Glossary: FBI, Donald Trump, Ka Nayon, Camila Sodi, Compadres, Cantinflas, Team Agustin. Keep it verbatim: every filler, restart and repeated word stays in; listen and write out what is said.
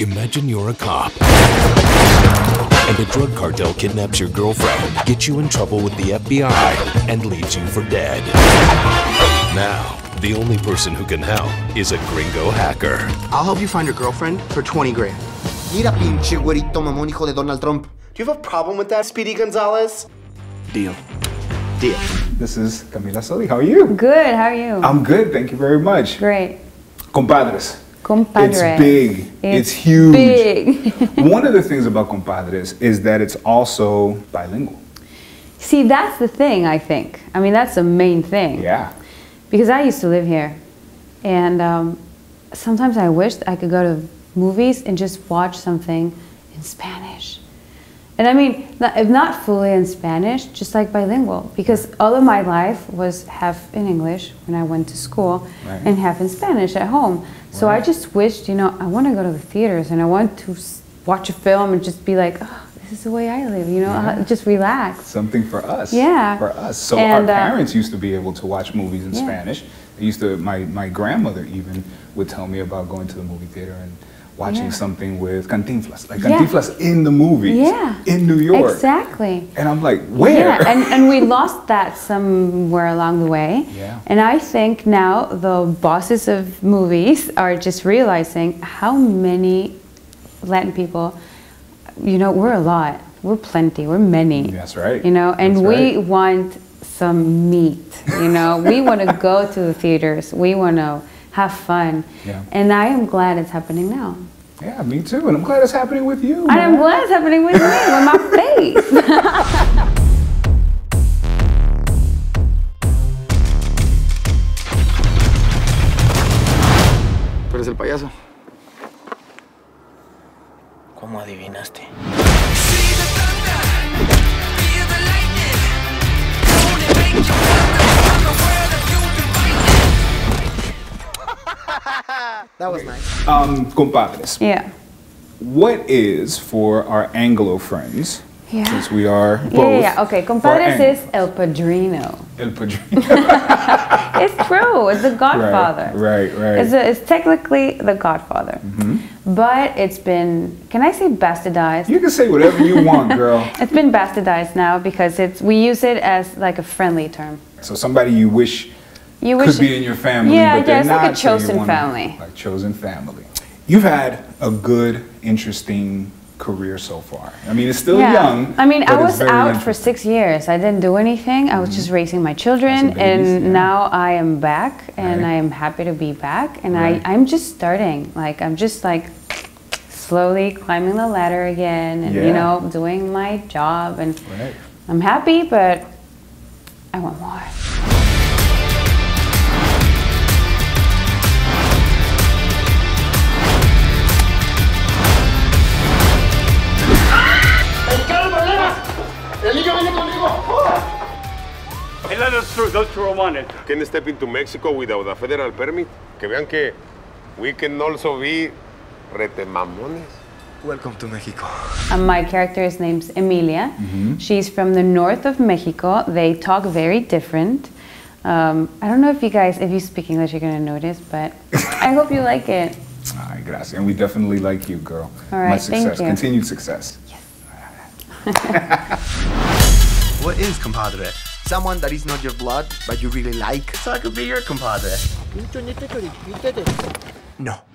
Imagine you're a cop, and a drug cartel kidnaps your girlfriend, gets you in trouble with the F B I, and leaves you for dead. Now, the only person who can help is a gringo hacker. I'll help you find your girlfriend for twenty grand. Mira, pinche güerito mamón hijo de Donald Trump. Do you have a problem with that, Speedy Gonzalez? Deal. Deal. This is Camila Sodi. How are you? Good. How are you? I'm good. Thank you very much. Great. Compadres. Compadres. It's big. It's, it's huge. Big. One of the things about Compadres is that it's also bilingual. See, that's the thing, I think. I mean, that's the main thing. Yeah. Because I used to live here. And um, sometimes I wished I could go to movies and just watch something in Spanish. And I mean, if not fully in Spanish, just like bilingual. Because all of my life was half in English when I went to school, right, and half in Spanish at home. So right. I just wished, you know, I want to go to the theaters and I want to watch a film and just be like, oh, this is the way I live, you know, yeah. just relax. Something for us. Yeah. For us. So and, our parents uh, used to be able to watch movies in yeah. Spanish. I used to, my, my grandmother even would tell me about going to the movie theater and watching yeah. something with Cantinflas, like Cantinflas yeah. in the movies, yeah. in New York. Exactly. And I'm like, where? Yeah, and, and we lost that somewhere along the way. Yeah. And I think now the bosses of movies are just realizing how many Latin people, you know, we're a lot, we're plenty, we're many. That's right. You know, and That's we right. want some meat, you know, we want to go to the theaters, we want to have fun. Yeah. And I am glad it's happening now. Yeah, me too. And I'm glad it's happening with you. I am glad it's happening with me, with my face. Tú eres el payaso. ¿Cómo adivinaste? That was nice. Um, compadres. Yeah. What is, for our Anglo friends, yeah. since we are both... Yeah, yeah, yeah. Okay, compadres is El Padrino. El Padrino. It's true. It's the Godfather. Right, right, right. It's, a, it's technically the Godfather. Mm-hmm. But it's been, can I say bastardized? You can say whatever you want, girl. It's been bastardized now because it's we use it as like a friendly term. So somebody you wish... You wish could be in your family, yeah, but they're yeah, it's not, like a chosen so family. Like chosen family. You've had a good, interesting career so far. I mean, it's still yeah. young. I mean, I was out for six years. I didn't do anything. I was mm-hmm. just raising my children, babies, and yeah. now I am back, and right. I am happy to be back. And right. I, I'm just starting. Like I'm just like slowly climbing the ladder again, and yeah. you know, doing my job. And right. I'm happy, but I want more. Those two, those two are wanted. Can step into Mexico without a federal permit? Que vean que we can also be retemamones. Welcome to Mexico. Um, my character's name's Emilia. Mm-hmm. She's from the north of Mexico. They talk very different. Um, I don't know if you guys, if you speak English, you're gonna notice, but I hope you like it. All right, gracias. And we definitely like you, girl. All right, my success. Thank you. Continued success. Yes. What is compadre? Someone that is not your blood, but you really like. So I could be your compadre. No.